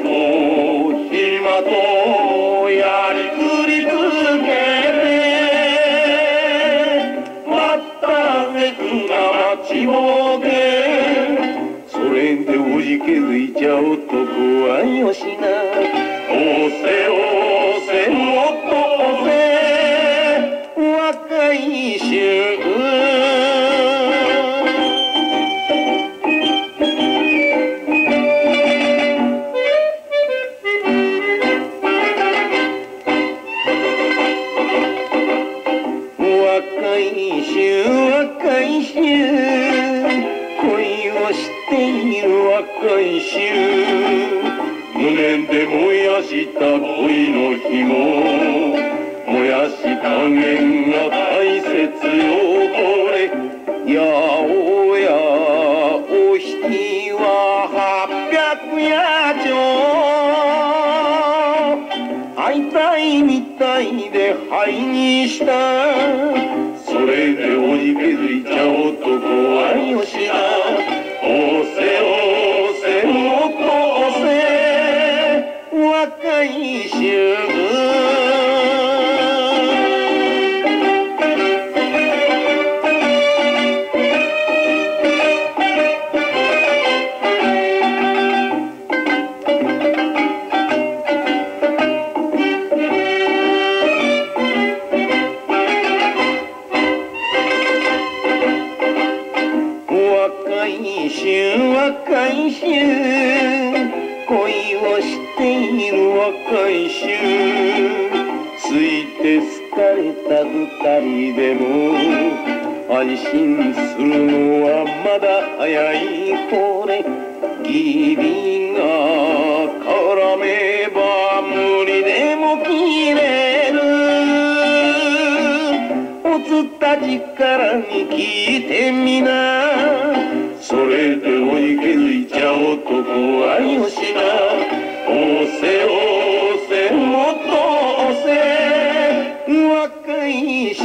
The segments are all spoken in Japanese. と暇とやりくり続けて、また猫が街を出、それでおじけづいちゃう男はよしな、おせおせもっとおせ、若い衆。若い衆、若い衆、恋をしている若い衆、胸で燃やした恋の紐、燃やし加減が大切よ、これやおやお引きは800夜長、会いたいみたいで灰にした、それでおじけづいちゃう男はよしな、おせおせもっと若い衆。若い衆、若い衆、恋をしている若い衆、ついて好かれた二人でも安心するのはまだ早い、これ義理が絡めば無理でも切れる、おつった力に聞いてみな、それで追いけづいちゃう男はよしな、おせおせもっとおせ、若い衆。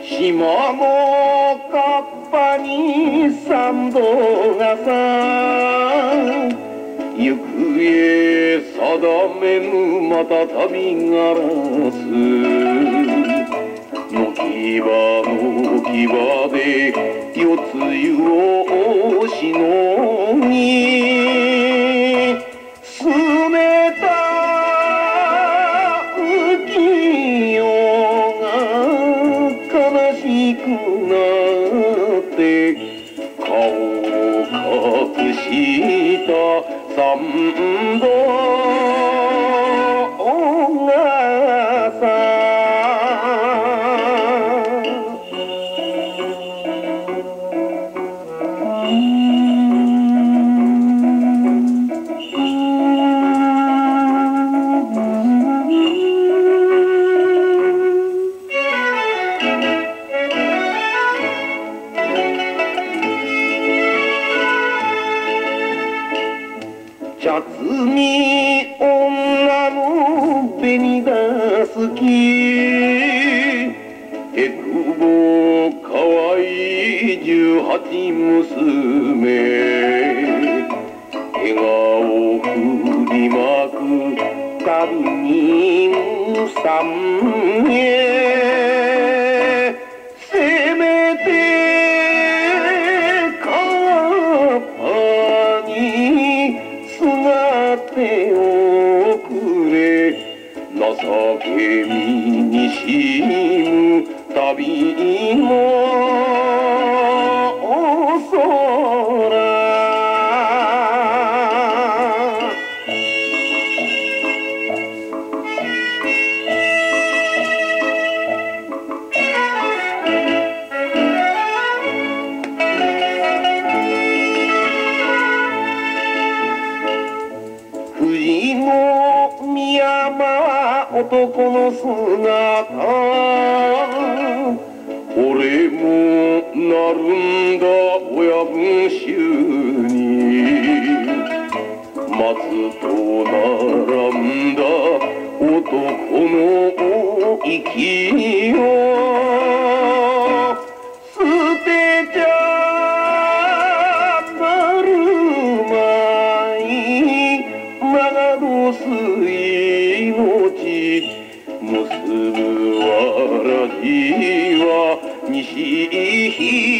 島のカッパに参道がさ、行方定めぬまた旅ガラス、軒場の木場で夜露をしのぎ、すねた参道がさ、茶摘み女の紅だすき、手くぼかわいい18娘、笑顔を振りまく旅人さんへ、せめて情男の姿、俺もなるんだ親分衆に、松と並んだ男の息を捨てちゃなるまい、長野水の地結ぶわらじは西へ。